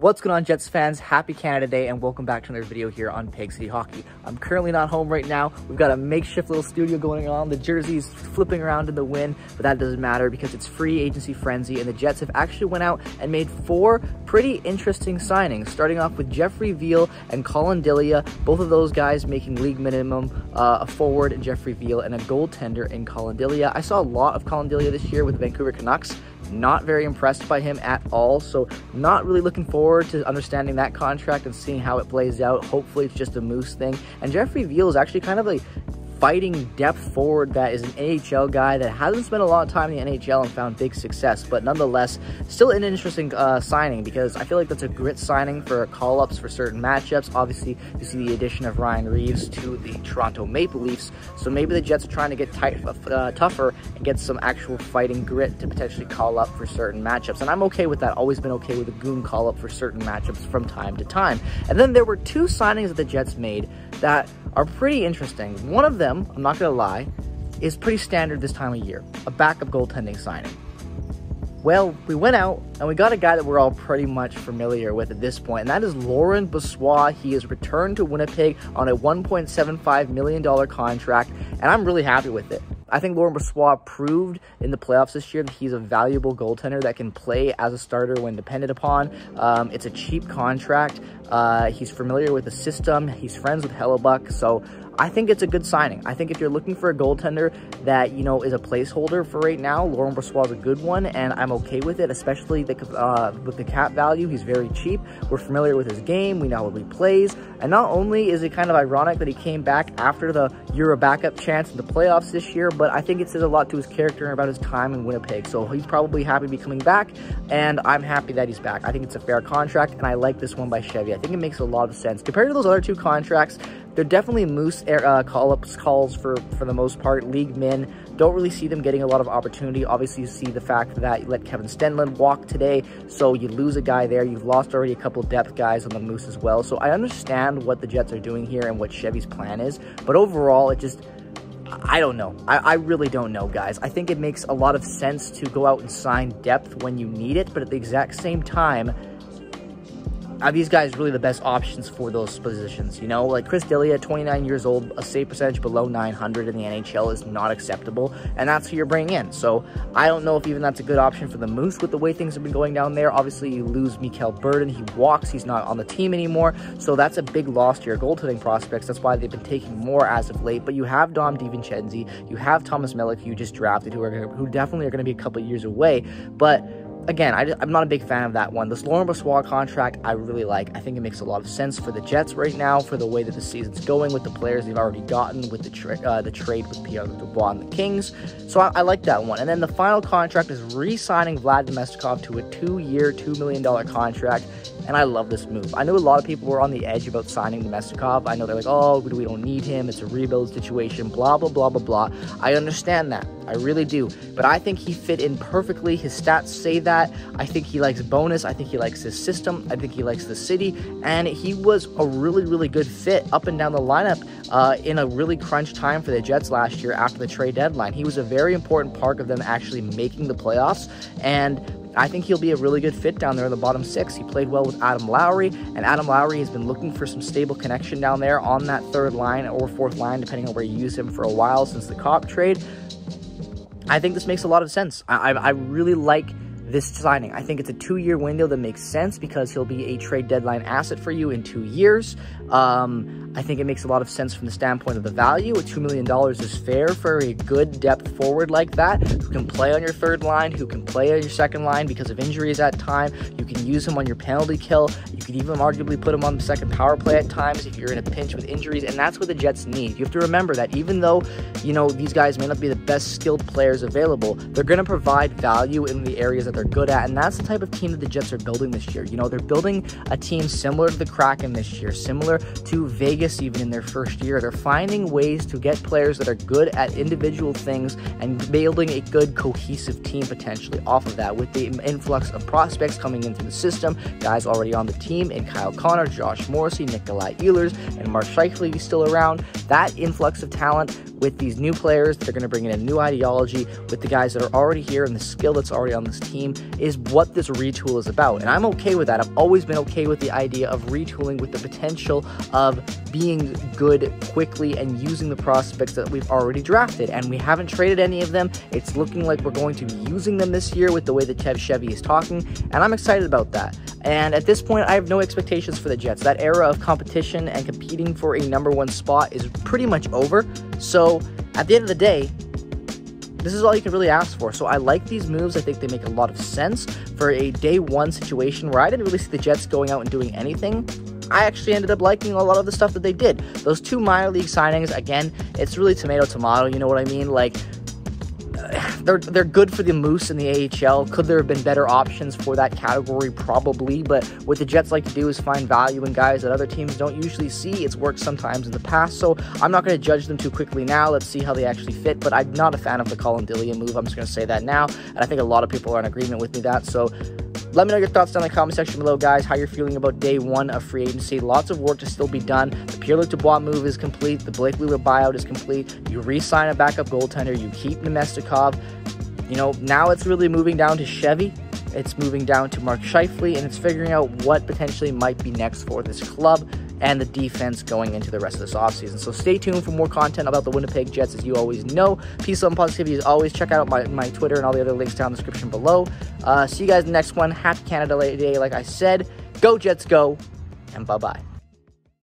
What's going on, Jets fans? Happy Canada Day and welcome back to another video here on Peg City Hockey. I'm currently not home right now. We've got a makeshift little studio going on. The jersey's flipping around in the wind, but that doesn't matter because it's free agency frenzy and the Jets have actually went out and made four pretty interesting signings, starting off with Jeffrey Veal and Colin Dillia, both of those guys making league minimum, a forward in Jeffrey Veal and a goaltender in Colin Dillia. I saw a lot of Colin Dillia this year with the Vancouver Canucks. Not very impressed by him at all, so not really looking forward to understanding that contract and seeing how it plays out. Hopefully it's just a moose thing. And Jeffrey Veal is actually kind of like fighting depth forward that is an NHL guy that hasn't spent a lot of time in the NHL and found big success, but nonetheless still an interesting signing, because I feel like that's a grit signing for call-ups for certain matchups. Obviously you see the addition of Ryan Reeves to the Toronto Maple Leafs, so maybe the Jets are trying to get tougher and get some actual fighting grit to potentially call up for certain matchups, and I'm okay with that. Always been okay with a goon call-up for certain matchups from time to time. And then there were two signings that the Jets made that are pretty interesting. One of them, I'm not gonna lie, is pretty standard this time of year, a backup goaltending signing. Well, we went out and we got a guy that we're all pretty much familiar with at this point, and that is Laurent Brossoit. He is returned to Winnipeg on a $1.75 million contract, and I'm really happy with it. I think Laurent Brossoit proved in the playoffs this year that he's a valuable goaltender that can play as a starter when depended upon. It's a cheap contract. He's familiar with the system. He's friends with Hellebuck. So I think it's a good signing. I think if you're looking for a goaltender that, you know, is a placeholder for right now, Laurent Brossoit is a good one, and I'm okay with it, especially with the cap value. He's very cheap. We're familiar with his game. We know how he plays. And not only is it kind of ironic that he came back after the Euro backup chance in the playoffs this year, but I think it says a lot to his character and about his time in Winnipeg. So he's probably happy to be coming back, and I'm happy that he's back. I think it's a fair contract, and I like this one by Chevy. I think it makes a lot of sense. Compared to those other two contracts, they're definitely moose call-ups, calls for the most part. League men, don't really see them getting a lot of opportunity. Obviously, you see the fact that you let Kevin Stenlund walk today, so you lose a guy there. You've lost already a couple depth guys on the moose as well. So I understand what the Jets are doing here and what Chevy's plan is, but overall, it just... I don't know. I really don't know, guys. I think it makes a lot of sense to go out and sign depth when you need it, but at the exact same time, are these guys really the best options for those positions? You know, like Chris Dillia, 29 years old, a save percentage below 900 in the NHL is not acceptable, and that's who you're bringing in. So I don't know if even that's a good option for the Moose with the way things have been going down there. Obviously, you lose Mikel Burden. He walks. He's not on the team anymore. So that's a big loss to your goaltending prospects. That's why they've been taking more as of late. But you have Dom DiVincenzi. You have Thomas Milik, who you just drafted, who definitely are going to be a couple years away. But... again, I'm not a big fan of that one. This Laurent Brossoit contract, I really like. I think it makes a lot of sense for the Jets right now, for the way that the season's going, with the players they've already gotten, with the trade with Pierre-Luc Dubois and the Kings. So I like that one. And then the final contract is re-signing Vlad Namestnikov to a two-year, $2 million contract. And I love this move. I know a lot of people were on the edge about signing Namestnikov. I know they're like, oh, we don't need him. It's a rebuild situation, blah, blah, blah, blah, blah. I understand that. I really do. But I think he fit in perfectly. His stats say that. I think he likes bonus. I think he likes his system. I think he likes the city. And he was a really, really good fit up and down the lineup in a really crunch time for the Jets last year after the trade deadline. He was a very important part of them actually making the playoffs, and I think he'll be a really good fit down there in the bottom six. He played well with Adam Lowry, and Adam Lowry has been looking for some stable connection down there on that third line or fourth line, depending on where you use him, for a while since the Cobb trade. I think this makes a lot of sense. I really like this signing. I think it's a two-year window that makes sense because he'll be a trade deadline asset for you in 2 years. I think it makes a lot of sense from the standpoint of the value. $2 million is fair for a good depth forward like that, who can play on your third line, who can play on your second line because of injuries at time. You can use him on your penalty kill. You could even arguably put him on the second power play at times if you're in a pinch with injuries, and that's what the Jets need. You have to remember that even though, you know, these guys may not be the best skilled players available, they're going to provide value in the areas that they're good at, and that's the type of team that the Jets are building this year. You know, they're building a team similar to the Kraken this year, similar to Vegas even in their first year. They're finding ways to get players that are good at individual things and building a good cohesive team potentially off of that, with the influx of prospects coming into the system, guys already on the team in Kyle Connor, Josh Morrissey, Nikolai Ehlers, and Mark Scheifele still around. That influx of talent with these new players. They're going to bring in a new ideology with the guys that are already here, and the skill that's already on this team is what this retool is about. And I'm okay with that. I've always been okay with the idea of retooling with the potential of being good quickly and using the prospects that we've already drafted. And we haven't traded any of them. It's looking like we're going to be using them this year with the way that Chevy is talking, and I'm excited about that. And at this point, I have no expectations for the Jets. That era of competition and competing for a #1 spot is pretty much over. So at the end of the day, this is all you can really ask for. So I like these moves. I think they make a lot of sense for a day 1 situation where I didn't really see the Jets going out and doing anything. I actually ended up liking a lot of the stuff that they did. Those 2 minor league signings, again, it's really tomato tomato, you know what I mean? Like, they're good for the Moose and the AHL. Could there have been better options for that category? Probably, but what the Jets like to do is find value in guys that other teams don't usually see. It's worked sometimes in the past, so I'm not going to judge them too quickly now. Let's see how they actually fit, but I'm not a fan of the Colin Dillia move. I'm just going to say that now, and I think a lot of people are in agreement with me that, so let me know your thoughts down in the comment section below, guys, how you're feeling about day 1 of free agency. Lots of work to still be done. The Pierre-Luc Dubois move is complete. The Blake Wheeler buyout is complete. You re-sign a backup goaltender. You keep Namestnikov. You know, now it's really moving down to Chevy. It's moving down to Mark Scheifele, and it's figuring out what potentially might be next for this club and the defense going into the rest of this offseason. So stay tuned for more content about the Winnipeg Jets, as you always know. Peace, love, and positivity as always. Check out my Twitter and all the other links down in the description below. See you guys in the next one. Happy Canada Day, like I said. Go Jets, go, and bye-bye.